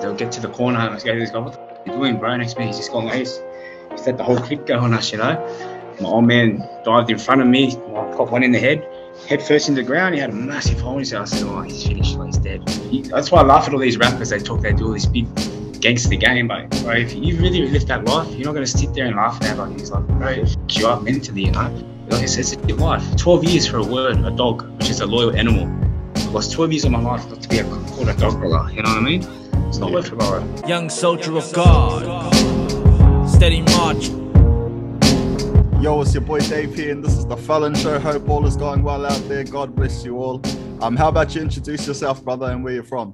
they'll get to the corner and I go to this guy, what the f*** are you doing, bro? Next man, he's just gone like this. He's let the whole clip go on us, you know. My old man dived in front of me. I caught one in the head, head first into the ground. He had a massive hole in his house. I said, oh, he's finished, he's dead. That's why I laugh at all these rappers. They do all this big gangster game, but bro, if you really live that life, you're not going to sit there and laugh at it. Like, he's like, bro, you up mentally, you know. Like I said, it's your life. 12 years for a word, a dog, which is a loyal animal. I lost 12 years of my life not to be called a dog brother, you know what I mean? It's not worth it, bro. Young soldier of God, steady march. Yo, it's your boy Dave here, and this is The Fallon Show. Hope all is going well out there. God bless you all. How about you introduce yourself, brother, and where you're from?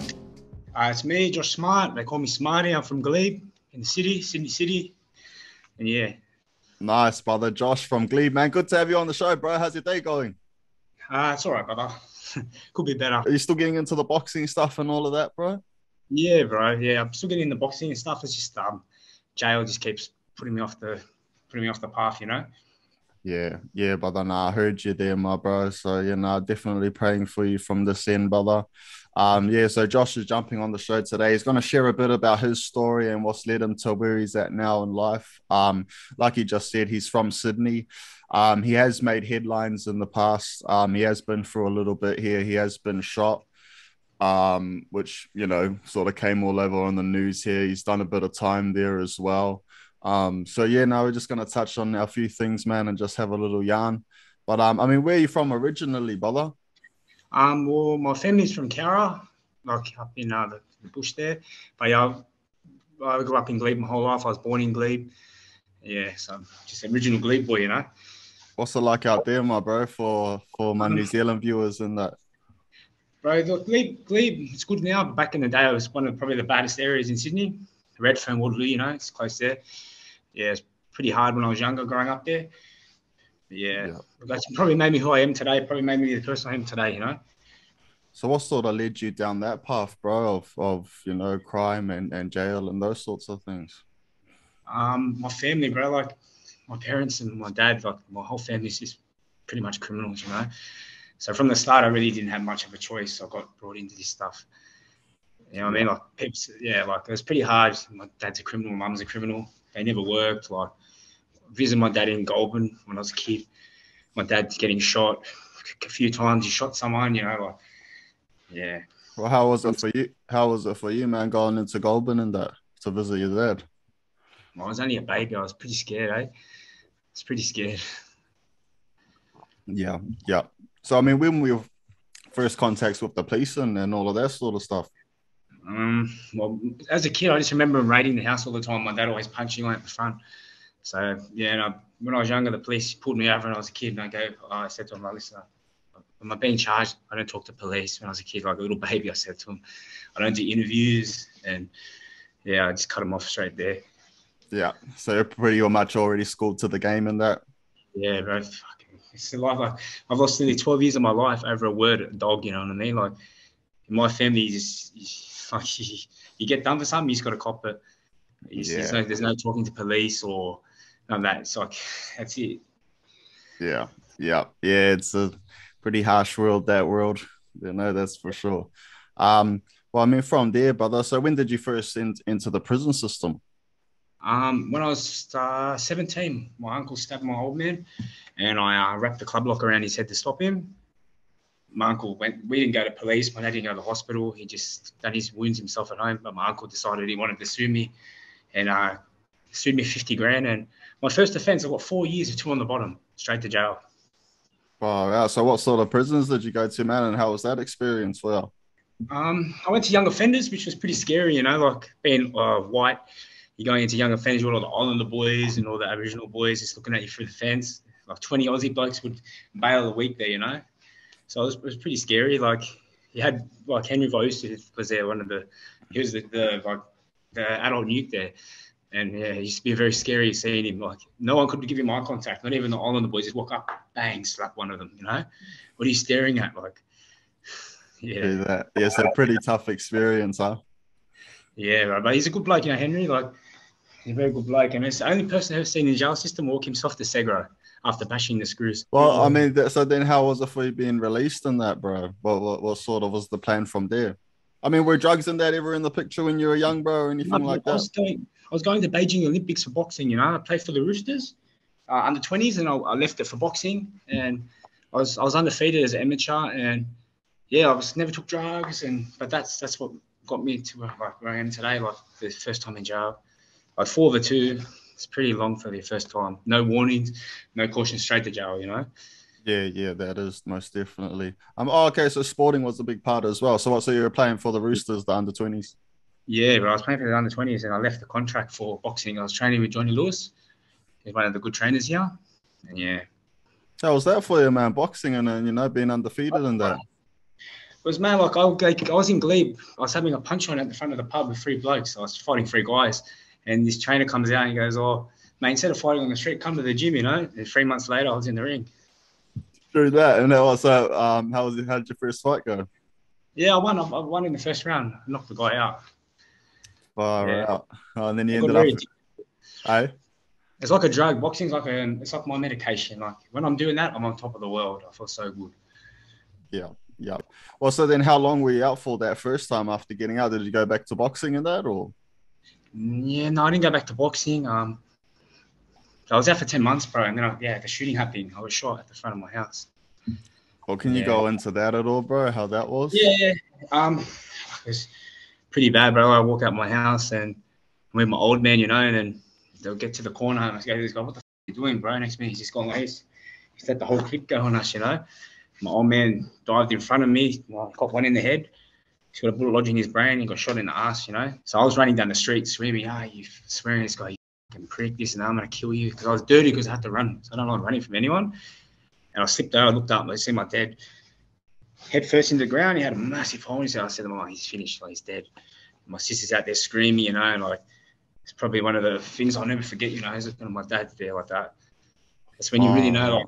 It's me, Josh Smart. They call me Smarty. I'm from Glebe in the city, Sydney City. And yeah. Nice, brother. Josh from Glebe, man. Good to have you on the show, bro. How's your day going? It's all right, brother. Could be better. Are you still getting into the boxing stuff and all of that, bro? Yeah, bro. Yeah, I'm still getting into boxing and stuff. It's just jail just keeps putting me off the path, you know. Yeah, brother. Nah, I heard you there, my bro. So yeah, nah, definitely praying for you from this end, brother. Yeah, so Josh is jumping on the show today. He's going to share a bit about his story and what's led him to where he's at now in life. Like he just said, he's from Sydney. He has made headlines in the past. He has been through a little bit here. He has been shot, which, you know, sort of came all over on the news here. He's done a bit of time there as well. So yeah, now we're just going to touch on a few things, man, and just have a little yarn. But I mean, where are you from originally, brother? Well, my family's from Cowra, like up in the bush there. But yeah, I grew up in Glebe my whole life. I was born in Glebe. Yeah, so I'm just an original Glebe boy, you know. What's it like out there, my bro, for my New Zealand viewers and that? Bro, look, Glebe, it's good now. But back in the day, it was one of probably the baddest areas in Sydney. Redfern, Waterloo, you know, it's close there. Yeah, it's pretty hard when I was younger growing up there. Yeah, that's probably made me who I am today. Probably made me the person I am today, you know. So what sort of led you down that path, bro, of you know, crime and jail and those sorts of things? My family, bro, like my parents and my dad, like my whole family's just pretty much criminals, you know. So from the start, I really didn't have much of a choice. I got brought into this stuff. You know what I mean? Like, peeps, yeah, like it was pretty hard. My dad's a criminal, my mum's a criminal. They never worked. Like, visited my dad in Goulburn when I was a kid. My dad's getting shot a few times. He shot someone, you know, like, yeah. Well, how was it for you? How was it for you, man, going into Goulburn and that to visit your dad? I was only a baby. I was pretty scared, eh? I was pretty scared. Yeah. So, I mean, when were your first contacts with the police and all of that sort of stuff? Well, as a kid, I just remember raiding the house all the time. My dad always punching me at the front. So, yeah, and when I was younger, the police pulled me over when I was a kid. And I said to him, like, listen, am I being charged? I don't talk to police. When I was a kid, like a little baby, I said to him, I don't do interviews. And, yeah, I just cut him off straight there. Yeah, so you're pretty much already schooled to the game in that. Yeah, bro, fucking, it's a life. Like, I've lost nearly 12 years of my life over a word, a dog, you know what I mean? Like, in my family, you get done for something, you just got to cop it. There's no talking to police or none of that. It's like, that's it. Yeah. It's a pretty harsh world, that world. You know, that's for sure. Well, I mean, from there, brother, so when did you first into the prison system? When I was 17, my uncle stabbed my old man and I wrapped the club lock around his head to stop him. My uncle we didn't go to police. My dad didn't go to the hospital. He just done his wounds himself at home. But my uncle decided he wanted to sue me and sued me 50 grand. And my first offense, I got 4 years of two on the bottom, straight to jail. Oh, wow. So what sort of prisons did you go to, man? And how was that experience for you? I went to Young Offenders, which was pretty scary, you know, like being white. You're going into Young Offenders with all the Islander boys and all the Aboriginal boys just looking at you through the fence. Like 20 Aussie blokes would bail a week there, you know. So it was pretty scary. Like you had like Henry Vosif was there, he was the adult nuke there, and yeah, it used to be very scary seeing him. Like no one could give him eye contact, not even the Islander boys. Just walk up, bang, slap one of them. You know, what are you staring at? Like, yeah, it's a pretty tough experience, huh? Yeah, right, but he's a good bloke, you know, Henry. Like he's a very good bloke, and it's the only person I've ever seen in the jail system walk himself to Segro. After bashing the screws. Well, I mean, so then how was it for you being released in that, bro? What sort of was the plan from there? I mean, were drugs and that ever in the picture when you were young, bro, or anything like that? I was going to Beijing Olympics for boxing, you know. I played for the Roosters under 20s, and I left it for boxing. And I was undefeated as an amateur, and yeah, I was never took drugs, but that's what got me to where I am today. Like the first time in jail, like 4/2. It's pretty long for the first time. No warnings, no caution, straight to jail, you know. Yeah, that is most definitely. Okay, so sporting was a big part as well. So you were playing for the Roosters, the under 20s? Yeah, but I was playing for the under 20s, and I left the contract for boxing. I was training with Johnny Lewis. He's one of the good trainers here. And yeah. How was that for you, man? Boxing and you know, being undefeated and that. It was, man, like I was in Glebe. I was having a punch on at the front of the pub with three blokes. I was fighting three guys. And this trainer comes out and he goes, "Oh, mate, instead of fighting on the street, come to the gym, you know." And 3 months later, I was in the ring. Through that, and also, how did your first fight go? Yeah, I won in the first round. I knocked the guy out. Far out. Oh, and then you ended up. Hey, it's like a drug. Boxing's like it's like my medication. Like when I'm doing that, I'm on top of the world. I feel so good. Yeah. Well, so then, how long were you out for that first time after getting out? Did you go back to boxing and that, or? Yeah, no, I didn't go back to boxing. I was out for 10 months, bro, and then the shooting happened. I was shot at the front of my house. Well, can you go into that at all, bro, how that was? Yeah. It was pretty bad, bro. I walk out my house and I'm with my old man, you know, and then they'll get to the corner and I go to this guy, "What the f*** are you doing, bro?" Next minute, he's just gone like this. He's let the whole clip go on us, you know. My old man dived in front of me. Well, I caught one in the head. He's got a bullet lodged in his brain. He got shot in the ass, you know. So I was running down the street screaming, "Ah, you swearing this guy, you fucking prick, this and that, I'm going to kill you." Because I was dirty because I had to run. So I don't like running from anyone. And I slipped over, I looked up, I see my dad head first into the ground. He had a massive hole in his head. I said, "Oh, he's finished, like, he's dead." And my sister's out there screaming, you know, and like, it's probably one of the things I'll never forget, you know, is looking at my dad there like that. That's when you really know, like,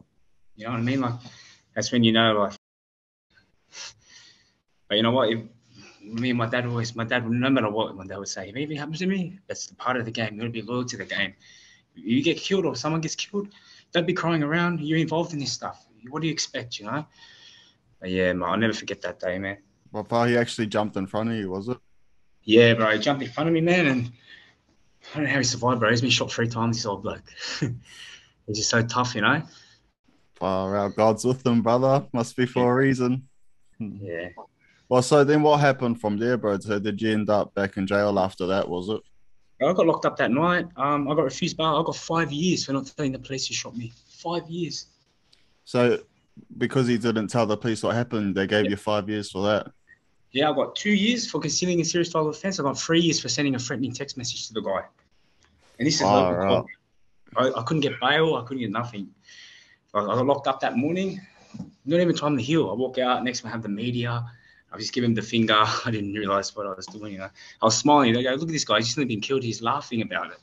you know what I mean? Like, that's when you know, like, but you know what? Me and my dad, no matter what my dad would say, if anything happens to me, that's the part of the game. You gotta be loyal to the game. You get killed or someone gets killed, don't be crying around. You're involved in this stuff. What do you expect, you know? But yeah, man, I'll never forget that day, man. Well, he actually jumped in front of you, was it? Yeah, bro, he jumped in front of me, man, and I don't know how he survived, bro. He's been shot 3 times, this old bloke. He's just so tough, you know? Far out, God's with them, brother. Must be for a reason. Yeah. Well, so then what happened from there, bro? So did you end up back in jail after that, was it? I got locked up that night. I got refused bail. I got 5 years for not telling the police who shot me. 5 years. So because he didn't tell the police what happened, they gave you 5 years for that? Yeah, I got 2 years for concealing a serious violent offence. I got 3 years for sending a threatening text message to the guy. And this is local. Right. I couldn't get bail. I couldn't get nothing. I got locked up that morning. Not even time to heal. I walk out. Next one, I have the media. I just give him the finger. I didn't realise what I was doing. You know? I was smiling. They go, "Look at this guy. He's just been killed. He's laughing about it."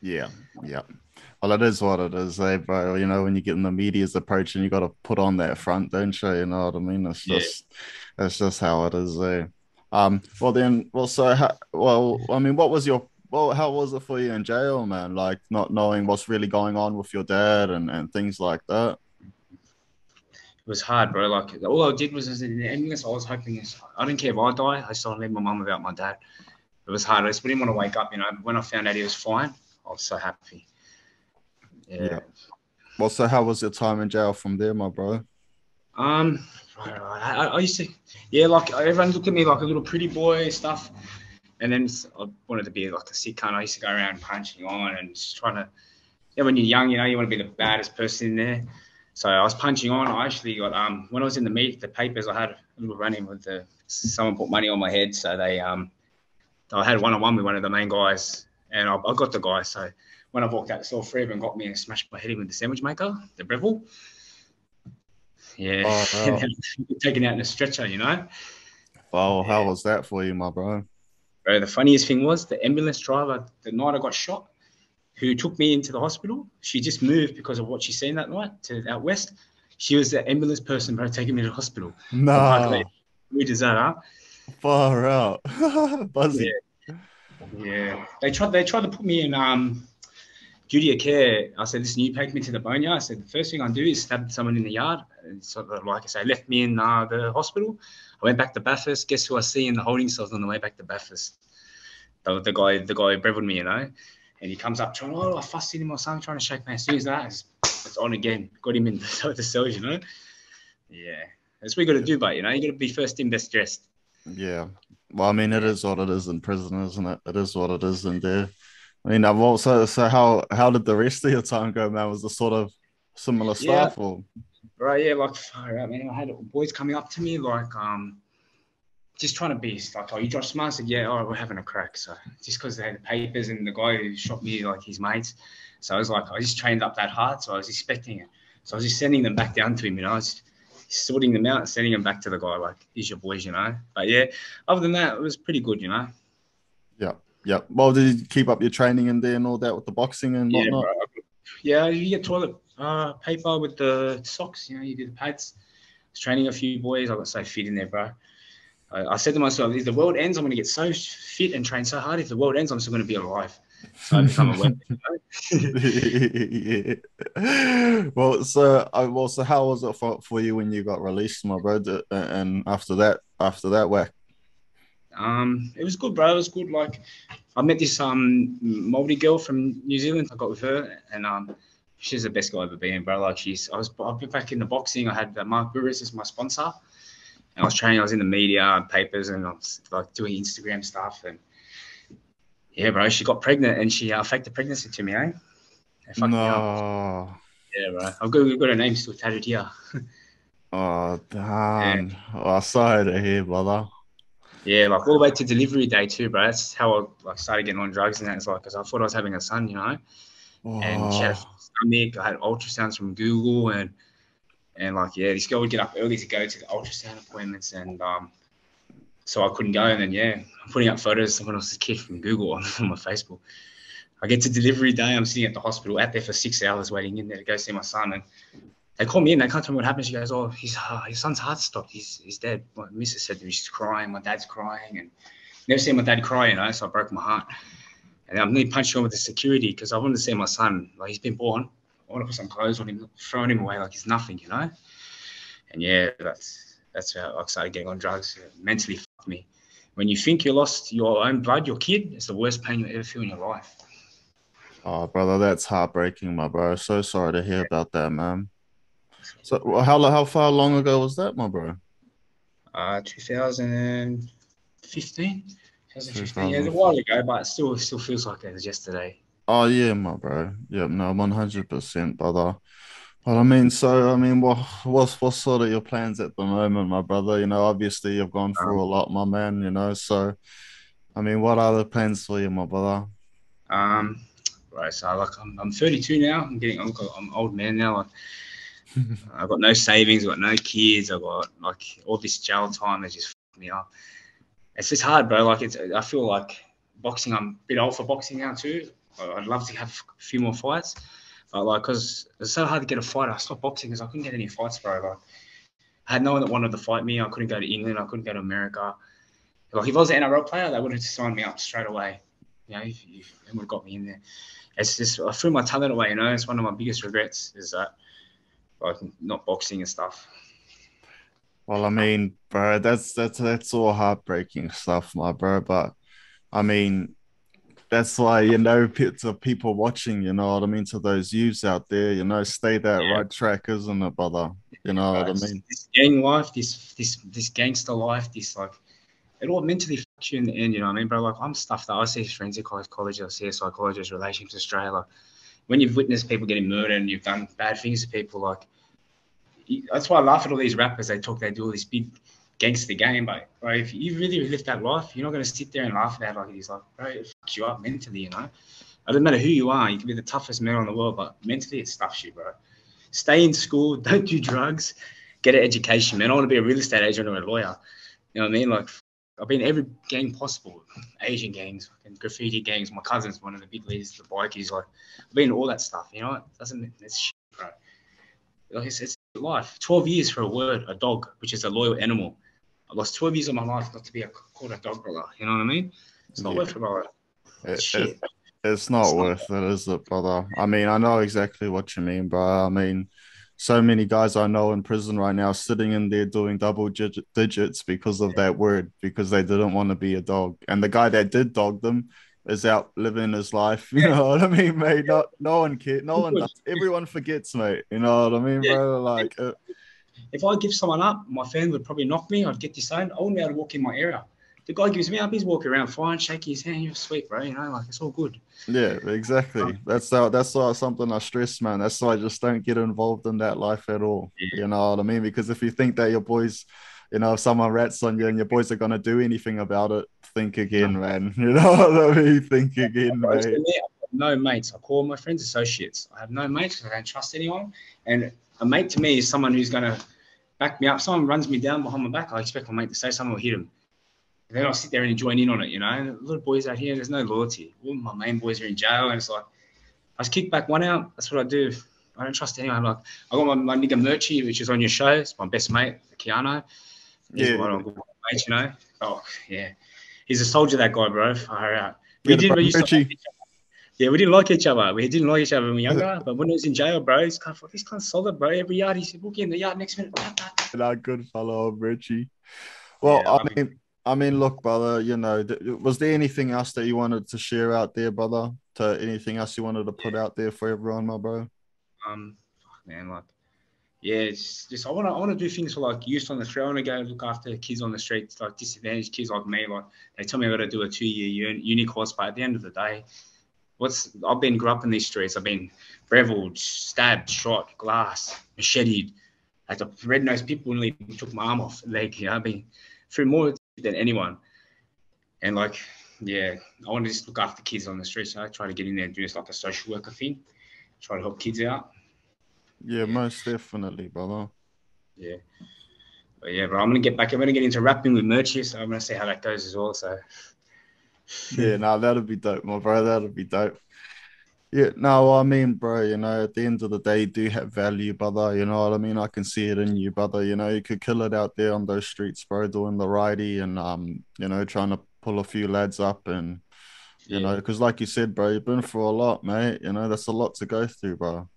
Yeah. Well, it is what it is, eh, bro? You know, when you get in the media's approach and you got to put on that front, don't you? You know what I mean? It's just how it is, eh? How was it for you in jail, man? Like not knowing what's really going on with your dad and things like that. It was hard, bro. Like all I did was in the ambulance. I was hoping I didn't care if I die. I just don't leave my mum without my dad. It was hard. I just didn't want to wake up, you know. When I found out he was fine, I was so happy. Yeah. Well, so how was your time in jail from there, my bro? I used to, like everyone looked at me like a little pretty boy stuff, and then I wanted to be like a sick cunt. I used to go around punching on and just trying to. Yeah, when you're young, you know, you want to be the baddest person in there. So I was punching on. I actually got when I was in the papers, I had a little run-in with someone put money on my head. So they I had one-on-one with one of the main guys, and I got the guy. So when I walked out, saw three of them got me and smashed my head in with the sandwich maker, the Breville. Yeah, taken out in a stretcher, you know. Well, how was that for you, my bro? Bro, the funniest thing was the ambulance driver. The night I got shot, who took me into the hospital, she just moved because of what she seen that night to out west. She was the ambulance person, bro, taking me to the hospital. No. Who does that, huh? Far out. Buzzy. Yeah. They tried to put me in duty of care, I said, listen, you take me to the boneyard. I said, the first thing I do is stab someone in the yard. And sort of, like I say, left me in the hospital. I went back to Bathurst. Guess who I see in the holding cells on the way back to Bathurst? The guy who brevelled me, you know. And he comes up trying, oh, I fussed in him or something, trying to shake my hand. As soon as that, it's on again. Got him in the cells, you know. Yeah. That's what you got to do, but, you know, you got to be first in, best dressed. Yeah. Well, I mean, it is what it is in prison, isn't it? It is what it is in there. I mean, I've also, so how did the rest of your time go, man? Was the sort of similar stuff? Yeah. Or? Right, yeah, like, far out, man. I had boys coming up to me, like, just trying to be, like, oh, you Josh Smart? I said, yeah, all right, we're having a crack. So just because they had the papers and the guy who shot me, like, his mates. So I was like, I just trained up that hard, so I was expecting it. So I was just sending them back down to him, you know. I was sorting them out and sending them back to the guy, like, here's your boys, you know. But, yeah, other than that, it was pretty good, you know. Yeah. Yeah. Well, did you keep up your training in there and all that with the boxing and whatnot? Yeah, yeah, you get toilet paper with the socks, you know, you do the pads. I was training a few boys. I got so fit in there, bro. I said to myself, if the world ends, I'm going to get so fit and train so hard. If the world ends, I'm still going to be alive. So I become a weapon, you know? Yeah. Well, so how was it for you when you got released, my bro? And after that whack? It was good, bro. It was good. Like, I met this Maori girl from New Zealand. I got with her, and she's the best guy I've ever been, bro. Like, I've been back in the boxing. I had Mark Burris as my sponsor, and I was training. I was in the media and papers, and I was like doing Instagram stuff. And yeah, bro, she got pregnant, and she faked the pregnancy to me, eh? No. Yeah, bro. We've got her name still tattooed here. Oh damn! Yeah. Oh, sorry to hear, brother. Yeah, like all the way to delivery day too, bro. That's how I like started getting on drugs and that. It's like, because I thought I was having a son, you know. Oh. And she had a stomach. I had ultrasounds from Google, and like, yeah, this girl would get up early to go to the ultrasound appointments, and so I couldn't go. And then yeah, I'm putting up photos of someone else's kid from Google on my Facebook. I get to delivery day. I'm sitting at the hospital, out there for 6 hours waiting in there to go see my son, and they call me in. They can't tell me what happened. She goes, oh, his son's heart stopped. He's dead. My missus said he's crying. My dad's crying. And never seen my dad cry, you know, so I broke my heart. And I'm nearly punched on with the security because I wanted to see my son. Like, he's been born. I want to put some clothes on him, throwing him away like he's nothing, you know. And, yeah, that's how I started getting on drugs. It mentally fucked me. When you think you lost your own blood, your kid, it's the worst pain you'll ever feel in your life. Oh, brother, that's heartbreaking, my bro. So sorry to hear about that, man. So how far long ago was that, my bro? 2015. 2015. Yeah, it was a while ago, but it still feels like it was yesterday. Oh yeah, my bro. Yeah, no, 100%, brother. But I mean, what's sort of your plans at the moment, my brother? You know, obviously you've gone through a lot, my man. You know, so I mean, what are the plans for you, my brother? Right. So like, I'm 32 now. I'm an old man now. Like, I've got no savings, I've got no kids, I've got like all this jail time has just fucked me up. It's just hard, bro. Like, I feel like boxing, I'm a bit old for boxing now too. I'd love to have a few more fights, but like, because it's so hard to get a fight, I stopped boxing because I couldn't get any fights, bro. Like, I had no one that wanted to fight me. I couldn't go to England, I couldn't go to America. Like, if I was an NRL player, they would have signed me up straight away. You know, they would have got me in there. It's just, I threw my talent away, you know. It's one of my biggest regrets is that. Like, not boxing and stuff. Well, I mean, bro, that's all heartbreaking stuff, my bro. But I mean, that's why, you know, to people watching, you know what I mean, to those youths out there, you know, stay that right track, isn't it, brother? You know what I mean? This gang life, this gangster life, this like, it all mentally fucks you in the end. You know what I mean, bro? Like, I'm stuffed up. I see forensic college, I see psychologists, relationships Australia. Like, when you've witnessed people getting murdered and you've done bad things to people, like, that's why I laugh at all these rappers. They do all this big gangster game, but bro, if you really live that life, you're not going to sit there and laugh at that. Like, it's like, bro, it fucks you up mentally, you know. It doesn't matter who you are. You can be the toughest man in the world, but mentally it stuffs you, bro. Stay in school. Don't do drugs. Get an education, man. I want to be a real estate agent or a lawyer. You know what I mean? Like, I've been in every gang possible, Asian gangs, and graffiti gangs. My cousin's one of the big leaders, the bikies. Like, I've been in all that stuff, you know. It doesn't, it's shit, bro. Like, it's life. 12 years for a word, a dog, which is a loyal animal. I lost 12 years of my life not to be called a dog, brother. You know what I mean? It's not worth it, brother. Shit. It's not worth it, is it, brother? I mean, I know exactly what you mean, bro. I mean, so many guys I know in prison right now sitting in there doing double digits because of that word, because they didn't want to be a dog. And the guy that did dog them is out living his life. You know what I mean, mate? No one cares. No one does. Everyone forgets, mate. You know what I mean, bro? Like, if I give someone up, my family would probably knock me. I'd get disowned. I wouldn't be able to walk in my area. The guy gives me up, he's walking around fine, shaking his hand, you're sweet, bro, you know, like, it's all good. Yeah, exactly. That's something I stress, man. That's why I just don't get involved in that life at all. Yeah. You know what I mean? Because if you think that your boys, you know, if someone rats on you and your boys are going to do anything about it, think again, man. You know what I mean? Think again, mate. I've got no mates. I call my friends associates. I have no mates because I don't trust anyone. And a mate to me is someone who's going to back me up. Someone runs me down behind my back, I expect my mate to say something or hit him. Then I'll sit there and join in on it, you know. And a lot of boys out here, there's no loyalty. All my main boys are in jail, and it's like, I just kick back one out. That's what I do. I don't trust anyone. Like, I got my nigga Merchie, which is on your show. It's my best mate, Keanu. He's one of my mates, you know. Oh, yeah. He's a soldier, that guy, bro. Far out. We didn't like each other. We didn't like each other when we were younger, but when he was in jail, bro, he's kind of, solid, bro. Every yard, he said, walk in the yard next minute. That good fellow, Merchie. Well, yeah, I mean, look, brother, you know, was there anything else that you wanted to share out there, brother? Anything else you wanted to put out there for everyone, my bro? Man, like, yeah, it's just, I want to do things for, like, youth on the street. I want to go look after kids on the streets, like, disadvantaged kids like me. Like, they tell me I've got to do a 2-year uni course, but at the end of the day, grew up in these streets. I've been Breville, stabbed, shot, glass, macheted. Like, the red-nosed people nearly took my arm off, leg, you know, I've been through more than anyone. And like, yeah, I want to just look after kids on the streets. So I try to get in there and do this like a social worker thing, try to help kids out. Yeah, most definitely, brother. Yeah, but yeah, bro, I'm gonna get into rapping with Merchie, so I'm gonna see how that goes as well. So yeah, no, that'll be dope, my bro, that'll be dope. Yeah, no, I mean, bro, you know, at the end of the day, you do have value, brother, you know what I mean? I can see it in you, brother, you know, you could kill it out there on those streets, bro, doing the righty and, you know, trying to pull a few lads up and, you know, because like you said, bro, you've been through a lot, mate, you know, that's a lot to go through, bro.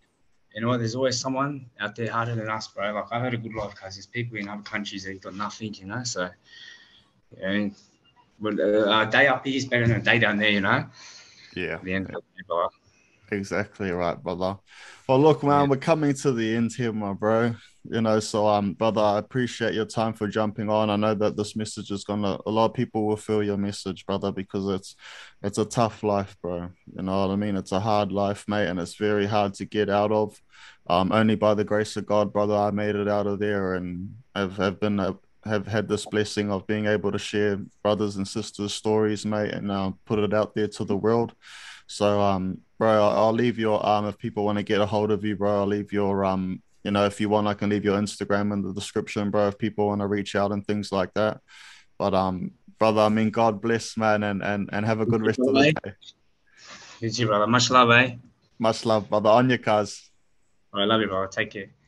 You know what, there's always someone out there harder than us, bro. Like, I've had a good life because there's people in other countries that have got nothing, you know, so, you know, but a day up here is better than a day down there, you know? Yeah. At the end of the day, bro. Exactly right, brother. Well, look, man, we're coming to the end here, my bro. You know, so, brother, I appreciate your time for jumping on. I know that this message is a lot of people will feel your message, brother, because it's a tough life, bro. You know what I mean? It's a hard life, mate, and it's very hard to get out of. Only by the grace of God, brother, I made it out of there, and I've had this blessing of being able to share brothers and sisters' stories, mate, and put it out there to the world. So, bro, I'll leave your, if people want to get a hold of you, bro, I'll leave your, you know, if you want, I can leave your Instagram in the description, bro, if people want to reach out and things like that. But, brother, I mean, God bless, man, and have a good rest of the day. You too, brother. Much love, eh? Much love, brother. On your cars. All right, love you, brother. Take care.